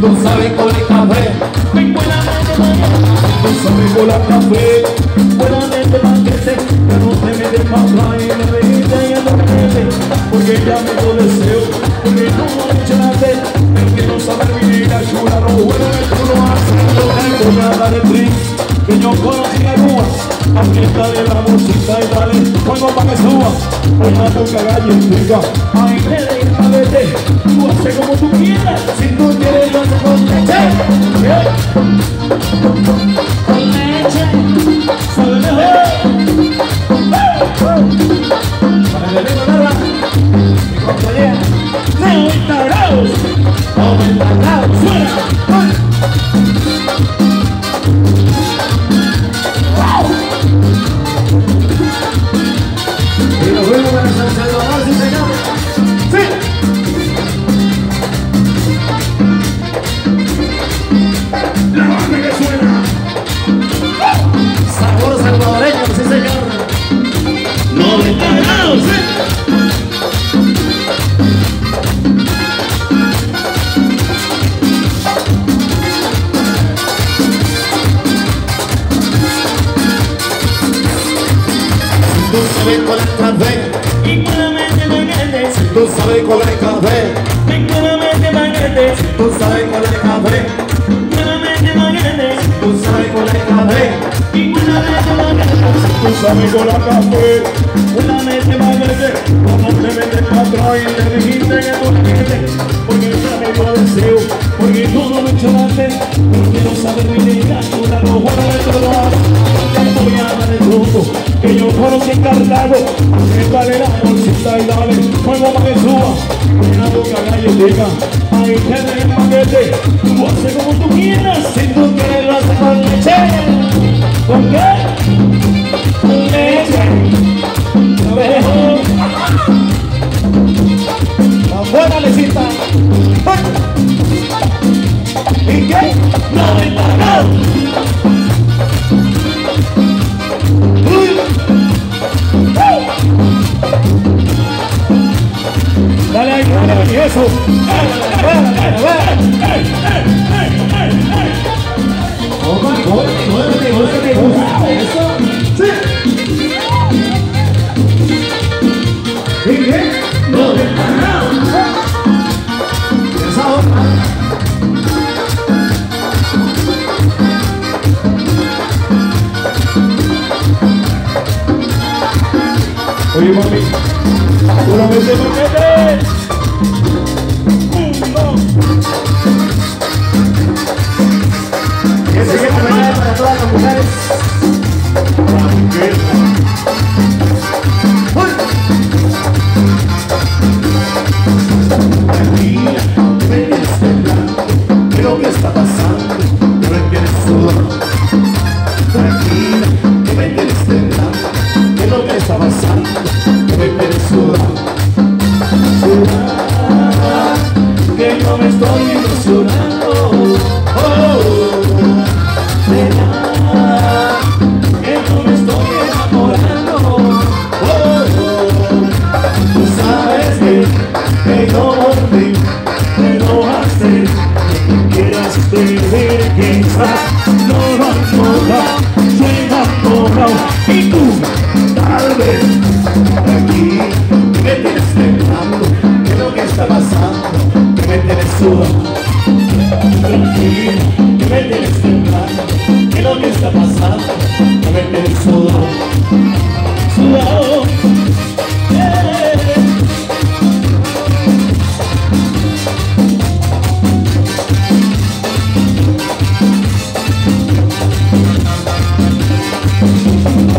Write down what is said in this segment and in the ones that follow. Tú sabes con el café, tú sabes con la café, buena mente para que se, que no te metes para atrás y me dejes y no me metes, porque ya me lo deseo, porque tú no me echaste, el que no sabe vivir a llorar, lo bueno que tú lo haces, no tengo nada de triste, que yo conocí a Cuba, aquí está de la bolsita y dale, fuego para que suba, hoy no toca galletica, ay, vete, vete, tú haces como tú quieras, si tú quieres yo haces con leche, con leche, sabe mejor, tú sabes cuál es el café, tú sabes cuál es el café, tú sabes cuál es el café, tú sabes cuál es el café, una mente magrete, como te metes para atrás y te dijiste que tú quieres, porque sabes cuál deseo, porque tú no luchaste, porque no sabes ni llegar, tú la no juegas de todo lo haces, te voy a dar el grupo, que yo conocí encarnado, que dale la bolsita y dale, fuego para que suba, una boca galletica, ahí te dejo el paquete, tú haces como tú quieras, si tú quieres lo haces con leche, ¿con qué? Con leche, lo dejo, afuera lecita, ¿y qué? No me pagó. Dale ahí, dale ahí, eso. Oye, mami, una vez te metes. Un, dos. Que se quede mañana para todas las mujeres. Tranquila, ven y espera. ¿Qué es lo que está pasando? No requieres solo. Tranquila, ven y espera. ¿Qué es lo que está pasando? Que no me estoy ilusionando, oh, de nada, que no me estoy enamorando, oh, tú sabes que no volví, te enojaste, que quieras decir quizás no lo has logrado, yo he enamorado, y tú, tal vez, aquí, me tienes temblando. ¿Qué está pasando? Que me tienes sudando, tranquila, que me tienes temblando. ¿Qué es lo que está pasando? Que me tienes sudando, sudando.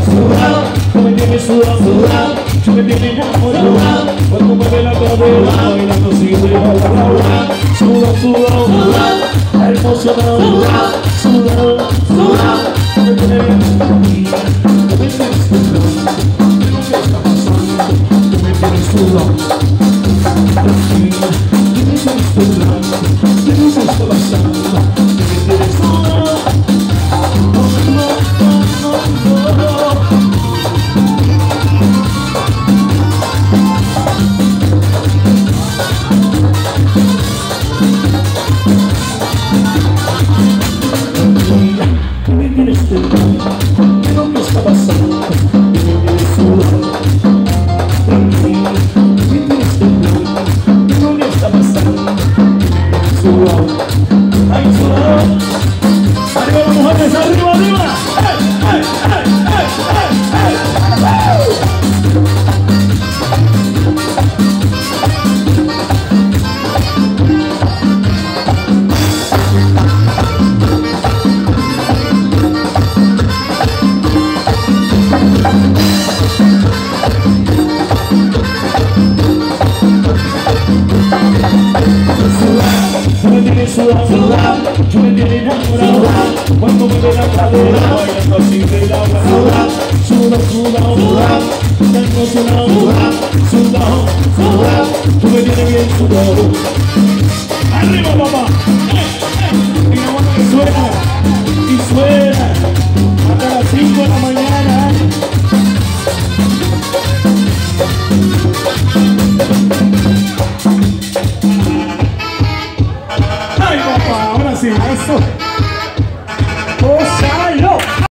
Sudado, tú me tienes sudado, sudado, yo me tienes enamorado. Cuando mueve la cadera, bailando sin dejar la palabra. Sudado, sudado, sudado, emocionado, sudado, sudado. Me tienes tranquila, me tienes temblando. ¿Qué es lo que está pasando? Me tienes sudado, tranquila, me tienes temblando. ¿Qué es lo que está pasando? Me tienes sudado, no. Arriba, papá.